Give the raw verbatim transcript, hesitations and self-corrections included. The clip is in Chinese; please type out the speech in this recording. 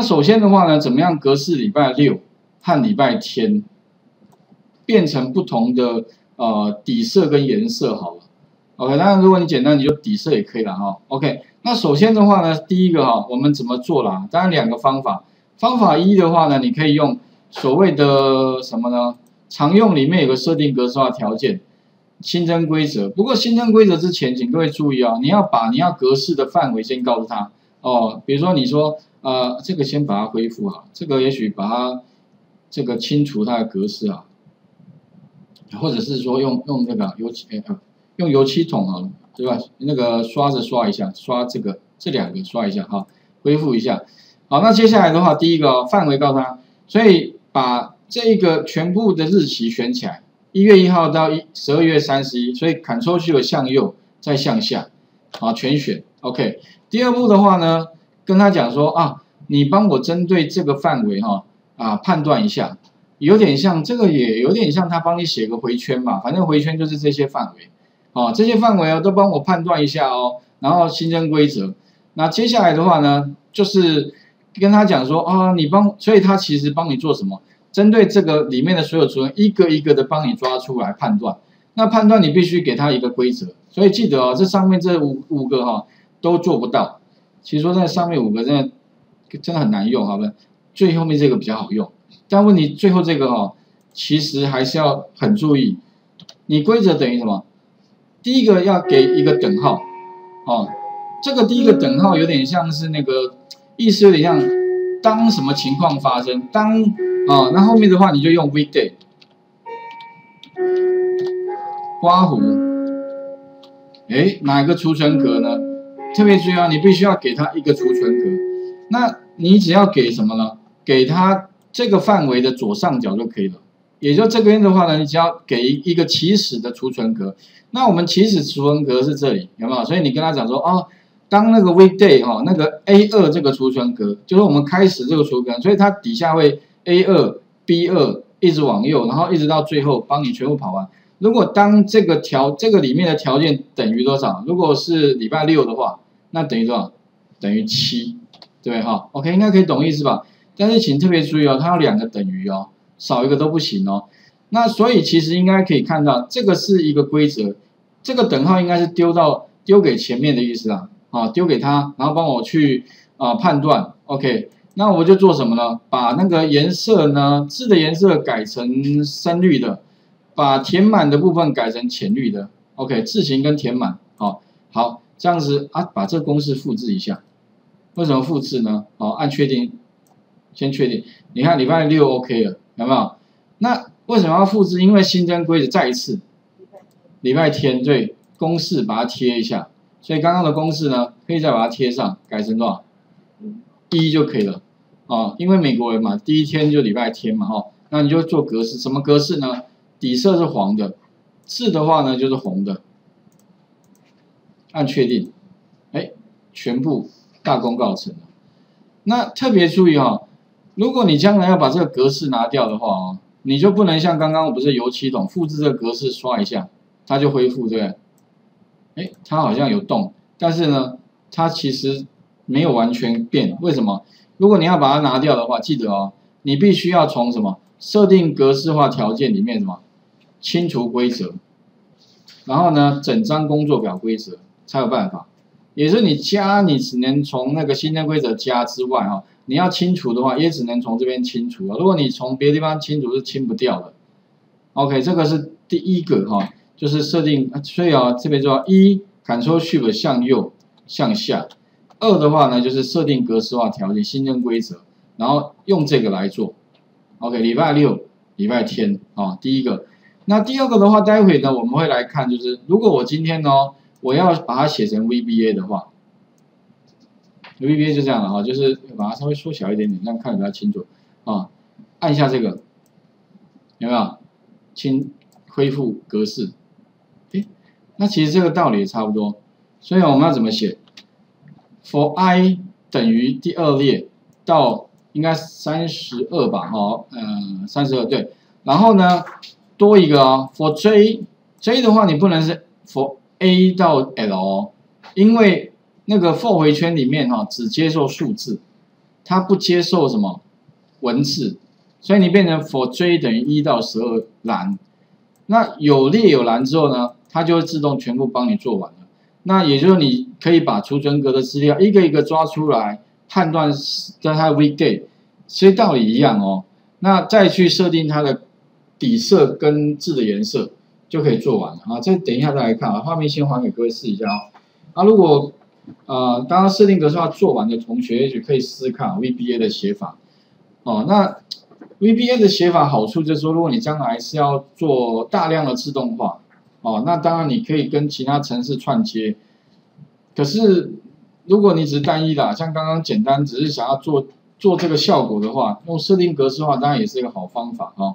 那首先的话呢，怎么样格式礼拜六和礼拜天变成不同的呃底色跟颜色好了。OK， 当然如果你简单你就底色也可以了哈、哦。OK， 那首先的话呢，第一个哈、哦，我们怎么做啦？当然两个方法。方法一的话呢，你可以用所谓的什么呢？常用里面有个设定格式化条件，新增规则。不过新增规则之前，请各位注意啊，你要把你要格式的范围先告诉他哦。比如说你说。 呃，这个先把它恢复好，这个也许把它这个清除它的格式啊，或者是说用用这个油漆、哎呃，用油漆桶啊，对吧？那个刷子刷一下，刷这个这两个刷一下哈，恢复一下。好，那接下来的话，第一个、哦、范围告诉他，所以把这个全部的日期选起来， 一月一号到十二月三十一，所以 Ctrl 去了向右，再向下，啊，全选 OK。第二步的话呢？ 跟他讲说啊，你帮我针对这个范围哈啊判断一下，有点像这个也有点像他帮你写个回圈嘛，反正回圈就是这些范围，哦、啊、这些范围啊都帮我判断一下哦，然后新增规则。那接下来的话呢，就是跟他讲说啊，你帮，所以他其实帮你做什么？针对这个里面的所有主人，一个一个的帮你抓出来判断。那判断你必须给他一个规则，所以记得哦，这上面这五五个哈、哦、都做不到。 其实说在上面五个真的真的很难用，好吧？最后面这个比较好用，但问题最后这个哦，其实还是要很注意。你规则等于什么？第一个要给一个等号，哦，这个第一个等号有点像是那个意思有点像当什么情况发生，当哦，那后面的话你就用 weekday， 刮胡，哎，哪一个储存格呢？ 特别注意啊，你必须要给它一个储存格。那你只要给什么呢？给它这个范围的左上角就可以了。也就这边的话呢，你只要给一个起始的储存格。那我们起始储存格是这里，有没有？所以你跟他讲说，哦，当那个 weekday 哈、哦，那个 A 二 这个储存格，就是我们开始这个储存格，所以它底下会 A 二、B 二 一直往右，然后一直到最后帮你全部跑完。 如果当这个条这个里面的条件等于多少？如果是礼拜六的话，那等于多少？等于 七， 对不对哈 ？OK， 应该可以懂意思吧？但是请特别注意哦，它有两个等于哦，少一个都不行哦。那所以其实应该可以看到，这个是一个规则，这个等号应该是丢到丢给前面的意思啊，啊丢给他，然后帮我去啊、呃、判断。OK， 那我就做什么呢？把那个颜色呢，字的颜色改成深绿的。 把填满的部分改成浅绿的 ，OK， 字形跟填满，好、哦，好，这样子啊，把这公式复制一下。为什么复制呢？好、哦，按确定，先确定。你看礼拜六 OK 了，有没有？那为什么要复制？因为新增规则再一次，礼拜天对公式把它贴一下。所以刚刚的公式呢，可以再把它贴上，改成多少？一就可以了啊、哦，因为美国人嘛，第一天就礼拜天嘛，哦，那你就做格式，什么格式呢？ 底色是黄的，字的话呢就是红的，按确定，哎，全部大功告成了。那特别注意哈、哦，如果你将来要把这个格式拿掉的话哦，你就不能像刚刚我不是油漆桶复制这个格式刷一下，它就恢复对不对？哎，它好像有动，但是呢，它其实没有完全变。为什么？如果你要把它拿掉的话，记得哦，你必须要从什么设定格式化条件里面什么？ 清除规则，然后呢，整张工作表规则才有办法。也就是你加，你只能从那个新增规则加之外啊、哦，你要清除的话，也只能从这边清除啊。如果你从别的地方清除是清不掉的。OK， 这个是第一个哈、哦，就是设定。所以啊、哦，这边就要一 Ctrl Shift 向右向下。二的话呢，就是设定格式化条件新增规则，然后用这个来做。OK， 礼拜六、礼拜天啊、哦，第一个。 那第二个的话，待会呢我们会来看，就是如果我今天呢我要把它写成 V B A 的话 ，V B A 就这样了哈，就是把它稍微缩小一点点，这样看得比较清楚啊。按一下这个，有没有？清恢复格式。诶，那其实这个道理也差不多。所以我们要怎么写 ？For i 等于第二列到应该三十二吧？哈，嗯， 三十二对。然后呢？ 多一个哦 ，for j j 的话，你不能是 for a 到 l， 哦，因为那个 for 回圈里面哈、哦、只接受数字，它不接受什么文字，所以你变成 for j 等于一到十二栏。那有列有栏之后呢，它就会自动全部帮你做完了。那也就是你可以把储存格的资料一个一个抓出来，判断跟它 V B A 其实道理一样哦。那再去设定它的底色跟字的颜色就可以做完了啊。这等一下再来看啊，画面先还给各位试一下哦。啊，如果呃，当然设定格式化做完的同学，也许可以试试看 V B A 的写法。哦，那 V B A 的写法好处就是说，如果你将来是要做大量的自动化，哦，那当然你可以跟其他程式串接。可是如果你只是单一啦，像刚刚简单只是想要做做这个效果的话，用设定格式化当然也是一个好方法哦。